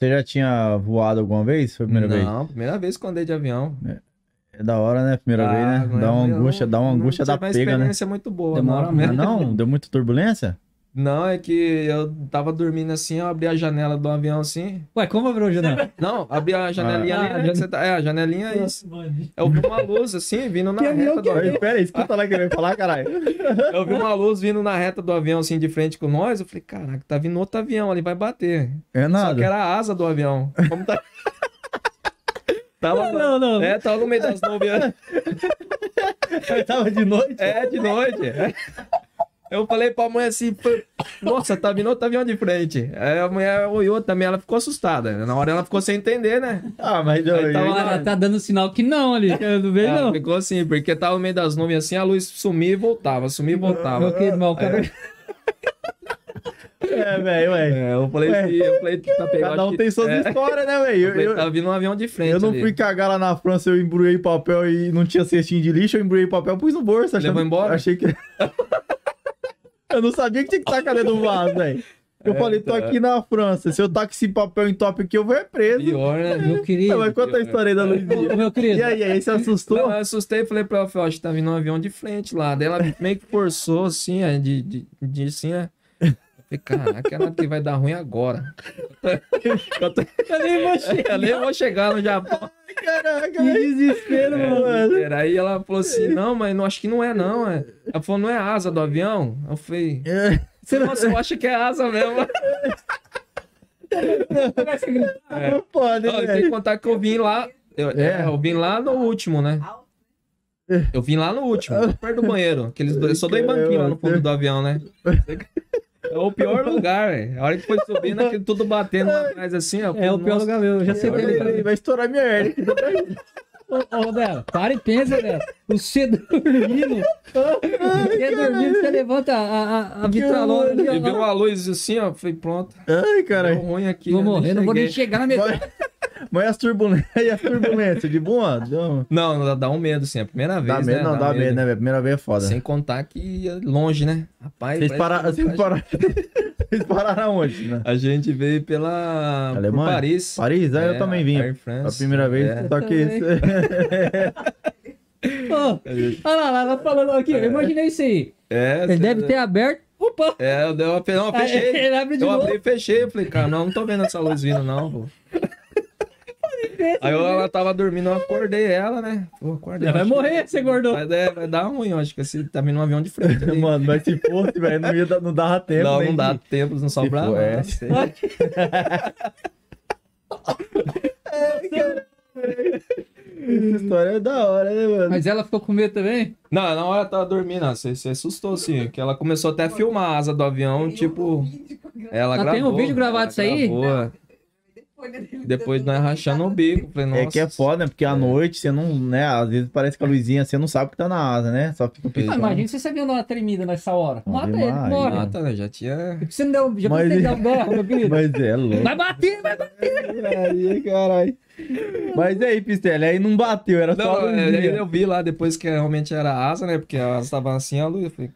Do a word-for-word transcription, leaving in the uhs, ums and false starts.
Você já tinha voado alguma vez? Foi a primeira não, vez? Não, primeira vez que eu andei de avião. É, é da hora, né? Primeira ah, vez, né? Dá uma angústia, dá uma angústia da pega, né? Uma experiência muito boa. Demora mesmo. Não, deu muita turbulência? Não, é que eu tava dormindo assim, eu abri a janela do avião assim. Ué, como abriu a janela? Não, abri a janelinha ah, ali, a né? Jan... Tá... É, a janelinha é isso. Eu vi uma luz assim, vindo na que reta do avião. Pera aí, escuta lá que eu ia falar, caralho. Eu vi uma luz vindo na reta do avião assim, de frente com nós. Eu falei, caraca, tá vindo outro avião ali, vai bater. É nada. Só que era a asa do avião. Como tá... Tava, não, não, não. É, tava no meio das nuvens. Tava de noite? É, de noite. É. Eu falei pra mãe assim, nossa, tá vindo outro avião de frente. Aí a mulher olhou também, ela ficou assustada. Na hora ela ficou sem entender, né? Ah, mas... Aí, tava, aí, ela tá dando sinal que não ali, que eu não vejo não. Ficou assim, porque tava no meio das nuvens assim, a luz sumia e voltava, sumia e voltava. Meu querido, mal, cara... É, velho, é, eu falei ué, assim, eu falei, tá pegando. Cada um tem suas é. histórias, né, velho? Tá vindo um avião de frente. Eu não ali. fui cagar lá na França, eu embrulhei papel e não tinha cestinho de lixo, eu embrulhei papel e pus no bolso. Achando... Levou embora? Achei que... Eu não sabia que tinha que tacar dentro do vaso, velho. Eu é, falei, tô tá. aqui na França, se eu taco esse papel em top aqui, eu vou é preso. Pior, né, meu querido? Não, mas conta a história aí da Luiz. Meu querido. E aí, aí você assustou? Não, eu assustei e falei pra ela, acho que tá vindo um avião de frente lá. Daí ela meio que forçou, assim, de, de, de assim, né? Falei, caraca, é nada que vai dar ruim agora. Eu nem vou chegar, eu nem vou chegar no Japão. Caraca, que desespero, é, mano. Desespero. Aí ela falou assim, não, mas não, acho que não é não. É. Ela falou, não é a asa do avião? Eu falei, é. Nossa, eu acho que é a asa mesmo. Não, é. não pode, não, tem que contar que eu vim lá, eu, é. É, eu vim lá no último, né? Eu vim lá no último, perto do banheiro. Aqueles dois, eu só dei banquinho lá no fundo do avião, né? É o pior lugar, velho. A hora que foi subindo, aquilo tudo batendo lá atrás, assim, ó. É, é o pior lugar mesmo. Já sei que ele vai estourar minha hernia. Ô, Rodel, para e pensa, Rodel. Você dormindo, você dormindo, você levanta a, a, a vitralona ali, ó. Ele viu uma luz assim, ó. Falei, pronto. Ai, caralho. Ruim aqui. Vou morrer, não vou nem chegar na metade. Mas as turbulências, turbulência, de boa? Não, não, dá um medo, assim, a primeira vez, dá medo, né? Não, dá, dá medo, medo, né, velho? A primeira vez é foda. Sem contar que é longe, né? Rapaz, vocês pararam, vocês pararam... Vocês pararam onde, né? A gente veio pela... Alemanha? Por Paris. Paris? Aí é, eu também vim. A primeira vez, é. só que... Olha oh, lá, lá, lá falando aqui, é. eu imaginei isso aí. É, Ele deve ter aberto... Opa! É, eu, dei uma... não, eu fechei. Ele abre de eu novo. abri e fechei. Eu falei, cara, não, não tô vendo essa luz vindo, não, pô. Aí eu, ela tava dormindo, eu acordei ela, né? Eu acordei, vai morrer, que... você acordou. Vai, é, vai dar ruim, eu acho que esse tá vindo um avião de frente. Ali. Mano, mas se fosse, velho, não, ia, não dava tempo. Não, nem não dava tempo, não sobrava. É, cara. Essa história é da hora, né, mano? Mas ela ficou com medo também? Não, na hora ela tava dormindo, você se assustou, assim. Que ela começou até a filmar a asa do avião, tipo. Ela gravou. Tem um vídeo gravado isso aí? Boa. Depois nós rachando o bico. Falei, nossa, é que é foda, né? Porque à é. noite você não, né? Às vezes parece que a luzinha, você não sabe o que tá na asa, né? Só fica pensando. Ah, imagina você sabia dar uma tremida nessa hora. Não mata ele, morre. Mata, né? Já tinha. Você não deu, já mas... dar um berro, meu querido. Mas é louco. Vai bater, vai bater. Aí, caralho. Mas aí, Pistelli, aí não bateu, era não, só. Eu vi lá depois que realmente era asa, né? Porque a asa tava assim, a luz. Eu falei,